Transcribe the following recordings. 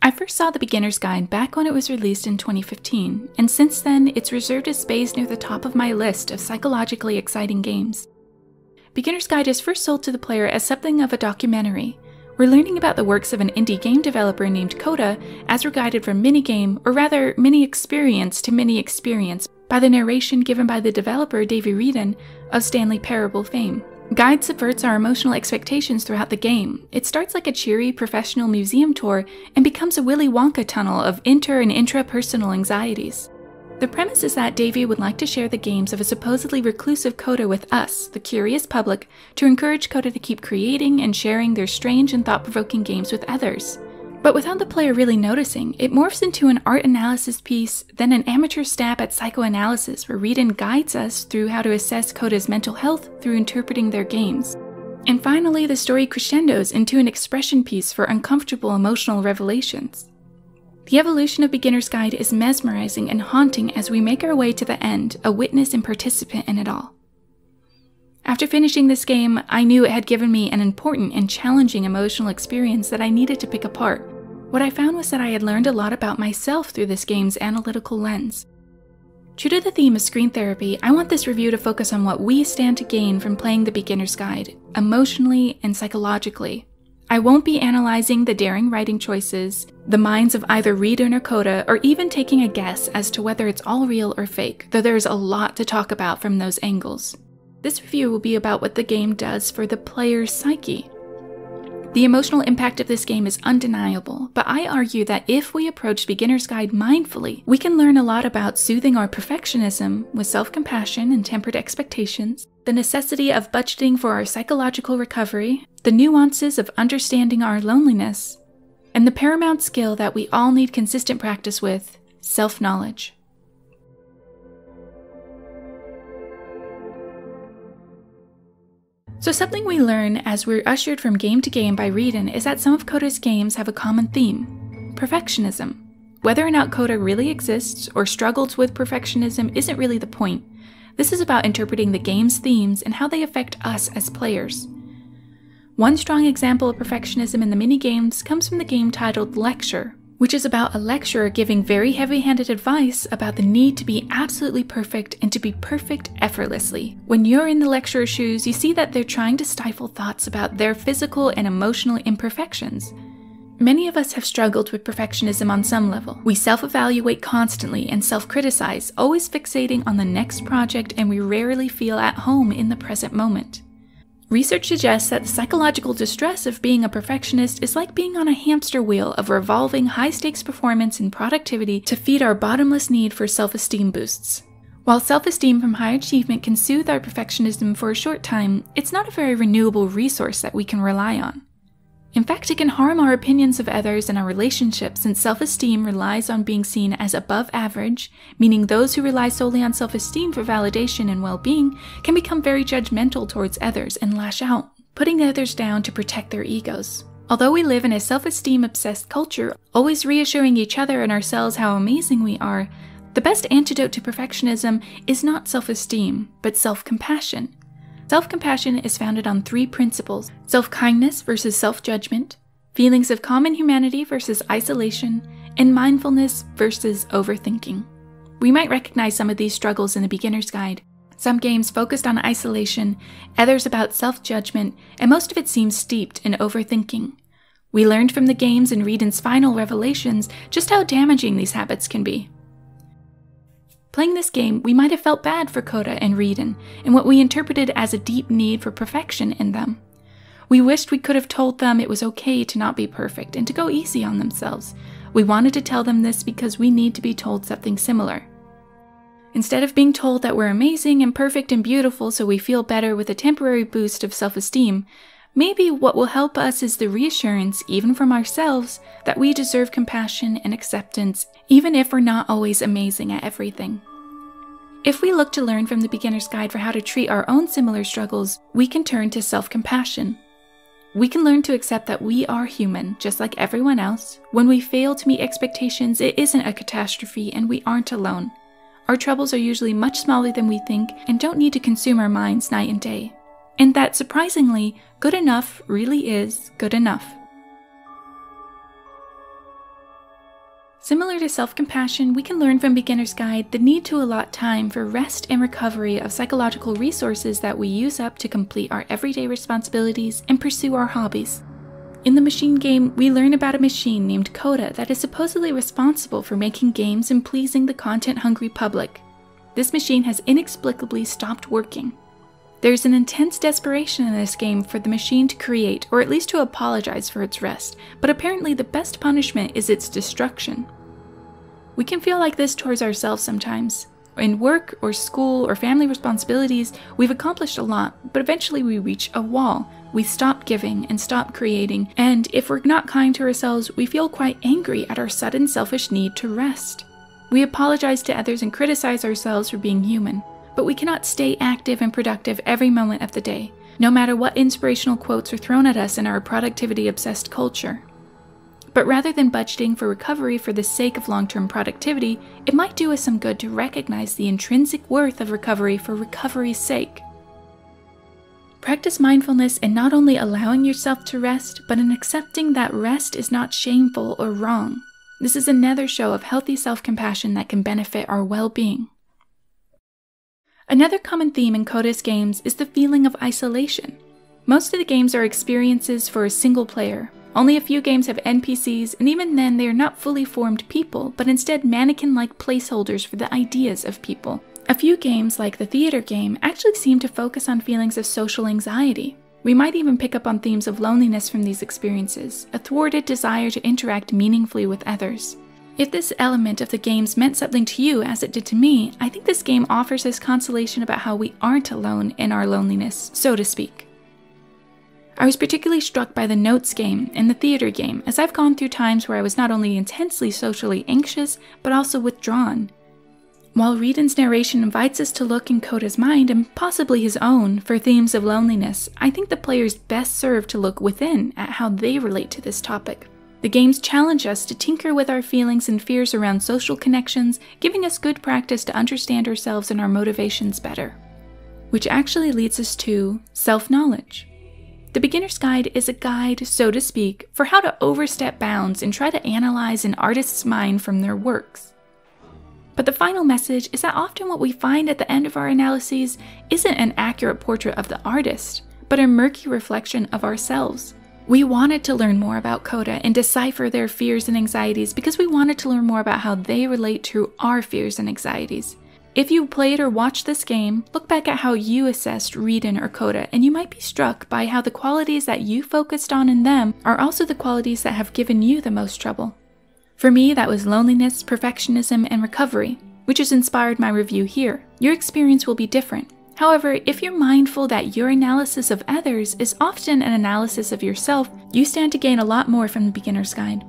I first saw The Beginner's Guide back when it was released in 2015, and since then it's reserved a space near the top of my list of psychologically exciting games. Beginner's Guide is first sold to the player as something of a documentary. We're learning about the works of an indie game developer named Coda as we're guided from minigame, or rather mini-experience to mini-experience, by the narration given by the developer Davey Wreden of Stanley Parable fame. Guide subverts our emotional expectations throughout the game. It starts like a cheery professional museum tour and becomes a Willy Wonka tunnel of inter- and intrapersonal anxieties. The premise is that Davey would like to share the games of a supposedly reclusive Coda with us, the curious public, to encourage Coda to keep creating and sharing their strange and thought-provoking games with others. But without the player really noticing, it morphs into an art analysis piece, then an amateur stab at psychoanalysis where Wreden guides us through how to assess Coda's mental health through interpreting their games. And finally, the story crescendos into an expression piece for uncomfortable emotional revelations. The evolution of Beginner's Guide is mesmerizing and haunting as we make our way to the end, a witness and participant in it all. After finishing this game, I knew it had given me an important and challenging emotional experience that I needed to pick apart. What I found was that I had learned a lot about myself through this game's analytical lens. True to the theme of screen therapy, I want this review to focus on what we stand to gain from playing The Beginner's Guide, emotionally and psychologically. I won't be analyzing the daring writing choices, the minds of either Wreden or Coda, or even taking a guess as to whether it's all real or fake, though there's a lot to talk about from those angles. This review will be about what the game does for the player's psyche. The emotional impact of this game is undeniable, but I argue that if we approach Beginner's Guide mindfully, we can learn a lot about soothing our perfectionism with self-compassion and tempered expectations, the necessity of budgeting for our psychological recovery, the nuances of understanding our loneliness, and the paramount skill that we all need consistent practice with, self-knowledge. So something we learn as we're ushered from game to game by Wreden is that some of Coda's games have a common theme: perfectionism. Whether or not Coda really exists or struggles with perfectionism isn't really the point. This is about interpreting the game's themes and how they affect us as players. One strong example of perfectionism in the minigames comes from the game titled Lecture, which is about a lecturer giving very heavy-handed advice about the need to be absolutely perfect and to be perfect effortlessly. When you're in the lecturer's shoes, you see that they're trying to stifle thoughts about their physical and emotional imperfections. Many of us have struggled with perfectionism on some level. We self-evaluate constantly and self-criticize, always fixating on the next project, and we rarely feel at home in the present moment. Research suggests that the psychological distress of being a perfectionist is like being on a hamster wheel of revolving high-stakes performance and productivity to feed our bottomless need for self-esteem boosts. While self-esteem from high achievement can soothe our perfectionism for a short time, it's not a very renewable resource that we can rely on. In fact, it can harm our opinions of others and our relationships, since self-esteem relies on being seen as above average, meaning those who rely solely on self-esteem for validation and well-being can become very judgmental towards others and lash out, putting others down to protect their egos. Although we live in a self-esteem-obsessed culture, always reassuring each other and ourselves how amazing we are, the best antidote to perfectionism is not self-esteem, but self-compassion. Self-compassion is founded on three principles: self-kindness versus self-judgment, feelings of common humanity versus isolation, and mindfulness versus overthinking. We might recognize some of these struggles in the Beginner's Guide. Some games focused on isolation, others about self-judgment, and most of it seems steeped in overthinking. We learned from the games and Wreden's final revelations just how damaging these habits can be. Playing this game, we might have felt bad for Coda and Wreden, and what we interpreted as a deep need for perfection in them. We wished we could have told them it was okay to not be perfect and to go easy on themselves. We wanted to tell them this because we need to be told something similar. Instead of being told that we're amazing and perfect and beautiful so we feel better with a temporary boost of self-esteem, maybe what will help us is the reassurance, even from ourselves, that we deserve compassion and acceptance, even if we're not always amazing at everything. If we look to learn from the Beginner's Guide for how to treat our own similar struggles, we can turn to self-compassion. We can learn to accept that we are human, just like everyone else. When we fail to meet expectations, it isn't a catastrophe and we aren't alone. Our troubles are usually much smaller than we think and don't need to consume our minds night and day. And that, surprisingly, good enough really is good enough. Similar to self-compassion, we can learn from Beginner's Guide the need to allot time for rest and recovery of psychological resources that we use up to complete our everyday responsibilities and pursue our hobbies. In the machine game, we learn about a machine named Coda that is supposedly responsible for making games and pleasing the content-hungry public. This machine has inexplicably stopped working. There's an intense desperation in this game for the machine to create, or at least to apologize for its rest, but apparently the best punishment is its destruction. We can feel like this towards ourselves sometimes. In work, or school, or family responsibilities, we've accomplished a lot, but eventually we reach a wall. We stop giving and stop creating, and if we're not kind to ourselves, we feel quite angry at our sudden selfish need to rest. We apologize to others and criticize ourselves for being human. But we cannot stay active and productive every moment of the day, no matter what inspirational quotes are thrown at us in our productivity-obsessed culture. But rather than budgeting for recovery for the sake of long-term productivity, it might do us some good to recognize the intrinsic worth of recovery for recovery's sake. Practice mindfulness in not only allowing yourself to rest, but in accepting that rest is not shameful or wrong. This is another show of healthy self-compassion that can benefit our well-being. Another common theme in Coda's games is the feeling of isolation. Most of the games are experiences for a single player. Only a few games have NPCs, and even then they are not fully formed people, but instead mannequin-like placeholders for the ideas of people. A few games, like the theater game, actually seem to focus on feelings of social anxiety. We might even pick up on themes of loneliness from these experiences, a thwarted desire to interact meaningfully with others. If this element of the games meant something to you as it did to me, I think this game offers us consolation about how we aren't alone in our loneliness, so to speak. I was particularly struck by the notes game and the theater game, as I've gone through times where I was not only intensely socially anxious, but also withdrawn. While Wreden's narration invites us to look in Coda's mind, and possibly his own, for themes of loneliness, I think the players best serve to look within at how they relate to this topic. The games challenge us to tinker with our feelings and fears around social connections, giving us good practice to understand ourselves and our motivations better. Which actually leads us to self-knowledge. The Beginner's Guide is a guide, so to speak, for how to overstep bounds and try to analyze an artist's mind from their works. But the final message is that often what we find at the end of our analyses isn't an accurate portrait of the artist, but a murky reflection of ourselves. We wanted to learn more about Coda and decipher their fears and anxieties because we wanted to learn more about how they relate to our fears and anxieties. If you played or watched this game, look back at how you assessed Wreden or Coda, and you might be struck by how the qualities that you focused on in them are also the qualities that have given you the most trouble. For me, that was loneliness, perfectionism, and recovery, which has inspired my review here. Your experience will be different. However, if you're mindful that your analysis of others is often an analysis of yourself, you stand to gain a lot more from the Beginner's Guide.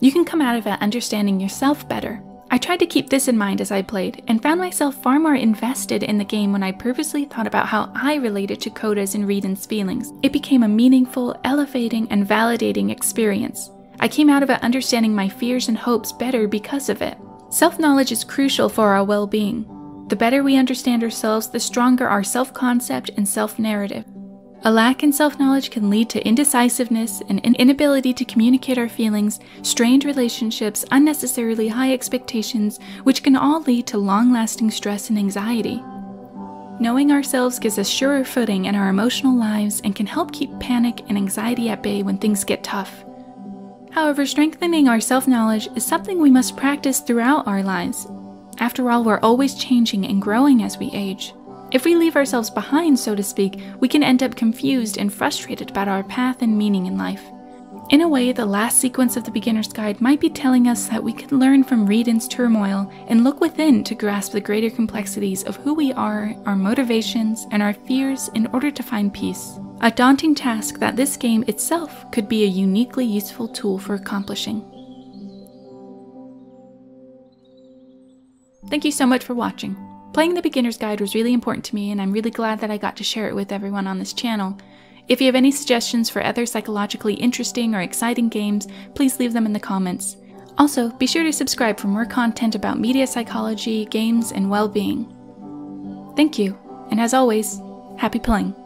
You can come out of it understanding yourself better. I tried to keep this in mind as I played, and found myself far more invested in the game when I purposely thought about how I related to Coda's and Wreden's feelings. It became a meaningful, elevating, and validating experience. I came out of it understanding my fears and hopes better because of it. Self-knowledge is crucial for our well-being. The better we understand ourselves, the stronger our self-concept and self-narrative. A lack in self-knowledge can lead to indecisiveness and an inability to communicate our feelings, strained relationships, unnecessarily high expectations, which can all lead to long-lasting stress and anxiety. Knowing ourselves gives us surer footing in our emotional lives and can help keep panic and anxiety at bay when things get tough. However, strengthening our self-knowledge is something we must practice throughout our lives. After all, we're always changing and growing as we age. If we leave ourselves behind, so to speak, we can end up confused and frustrated about our path and meaning in life. In a way, the last sequence of the Beginner's Guide might be telling us that we can learn from Wreden's turmoil and look within to grasp the greater complexities of who we are, our motivations, and our fears in order to find peace. A daunting task that this game itself could be a uniquely useful tool for accomplishing. Thank you so much for watching. Playing the Beginner's Guide was really important to me, and I'm really glad that I got to share it with everyone on this channel. If you have any suggestions for other psychologically interesting or exciting games, please leave them in the comments. Also, be sure to subscribe for more content about media psychology, games, and well-being. Thank you, and as always, happy playing.